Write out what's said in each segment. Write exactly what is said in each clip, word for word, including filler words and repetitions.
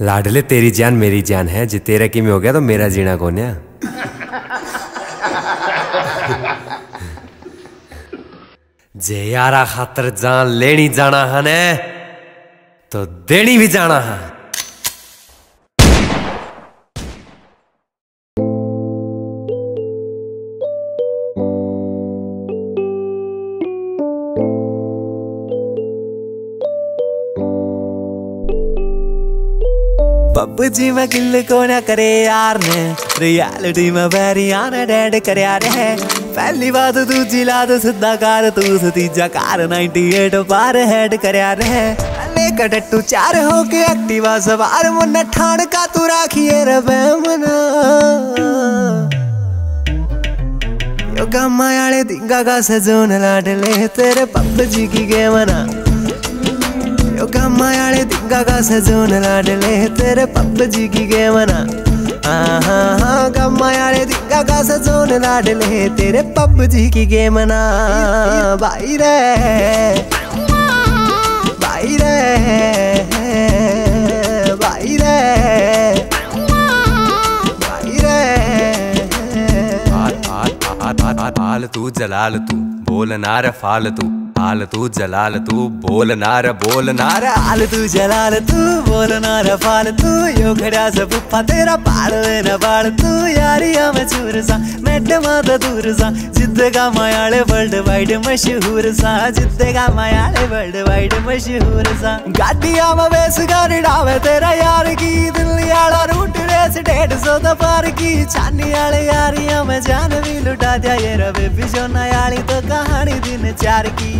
लाडले तेरी जान मेरी जान है, जे तेरा किमी हो गया तो मेरा जीना कौन है। जे यारा खातर जान लेनी जाना है तो देनी भी जाना है। पबजी में किल को न करे यार ने, रियलिटी में बैरिया ने डेड कर यार है। पहली बात तू जिला तो सीधा कार, तू तीजा कार अट्ठानवे पार हेड कर यार है। लेकर टू चार होके एक्टिवा सवार, मुन्ना ठाण का तू राखिए रबे मना। योगा मायाले दिंगा का सजोन लाडले, तेरे पबजी की गेम ना। योगा मायाले दिंगा का सजोन लाडले, तेरे पबजी की गेम ना। हाँ गम्मा यारे दिंगा का सजोन लाडले, तेरे पबजी की गेम ना। भाई रे भाई रे भाई रे भाई रे। आल तू जलाल तू बोल नार फाल तू, आल तू जलाल तू बोल नार बोल नार। आल तू जलाल तू बोल नार फाल तू, यो घड़ा से पुप्पा तेरा पाल ना बाल तू। यारिया में चूर सा मैडमा तो दूर सा, जिद का मायाले वर्ल्ड वाइड मशहूर सा, जिद का मायाले वर्ल्ड वाइड मशहूर सा। गाटिया में बेस गाड़ी डावे तेरा यार की, दिल्ली आला रूट रेस डेढ़ सौ तो पार की। छानी आले यारिया में जान भी लुटा दिया, ये रवे बिजो नयाली तो कहानी दिन चार की।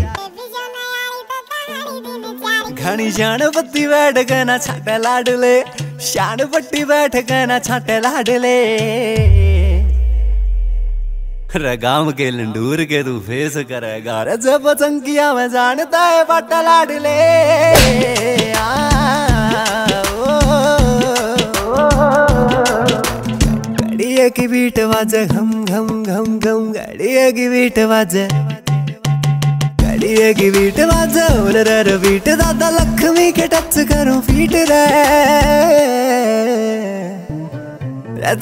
घनी शान पत्ती बैठ गना छाटे लाडले, शान पट्टी बैठ गना छाटे लाडले। रगाम के लंडूर के तू फेस करेगा, जब संकिया में जानता है पाटा लाडले। घड़िया की बीट बाजे घम घम घम घम, घड़िया की बीट बाजे की बीट बाजा रे बीट दादा लक्ष्मी के टच करो फीट रे।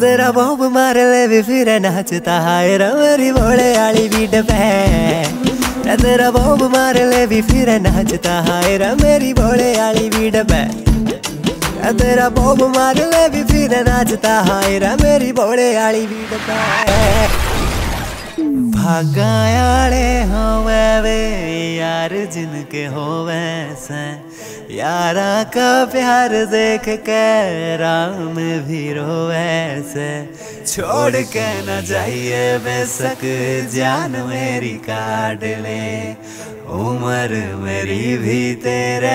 तेरा बॉम्ब मार ले भी फिर नाचता है रवरी भोले वाली बीट पे। तेरा बॉम्ब मार ले भी फिर नाचता है रमेरी भोले वाली बीट पे। तेरा बॉम्ब मार ले भी फिर नाचता है रमेरी भोले वाली बीट पे। भागायाले होवे वे यार जिनके होवे से, यारा का प्यार देख के राम भी रोवे से। छोड़ के न जाइए बेशक जान मेरी काट ले, उम्र मेरी भी तेरे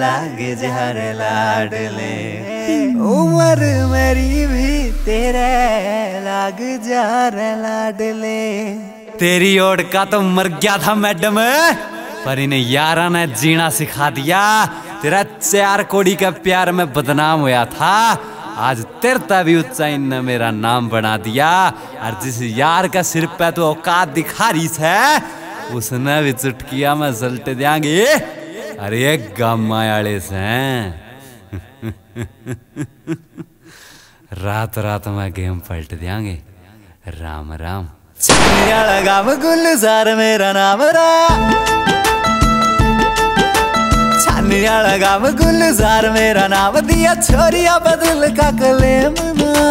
लागे जहर लाड ले। उम्र मेरी भी तेरे लाग जहर लाड ले। तेरी ओर का तो मर गया था मैडम, पर इन्हें यारा ने जीना सिखा दिया। तेरा चार कोड़ी का प्यार में बदनाम हुआ था, आज तेरता भी उच्चाइन ने मेरा नाम बना दिया। और जिस यार का सिर पे तो औकात दिखा रही है, उसने भी चुटकिया में जलट देंगे। अरे गामा वाले से रात रात में गेम पलट देंगे। राम राम। गाम गुलजार मेरा नाम रा, छानिया लगाम गुलजार मेरा नाम दिया, छोरिया बदल का कले मना।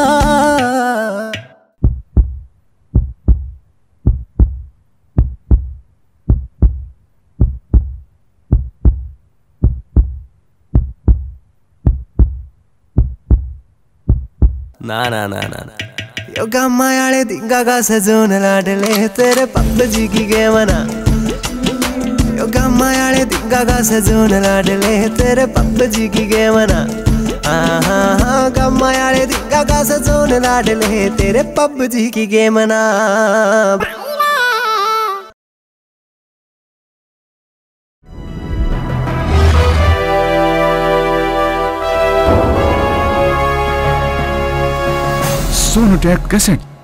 ना ना ना ना ना। योगा मायाले दिंगा का सजोन लाडले, तेरे पबजी की गेम ना। योगा मायाले दिंगा का सजोन लाडले, तेरे पबजी की गेम ना। हाँ गम्मा याले दिंगा का सजोन लाडले, तेरे पबजी की गेम ना। सोनोटेक कैसेट।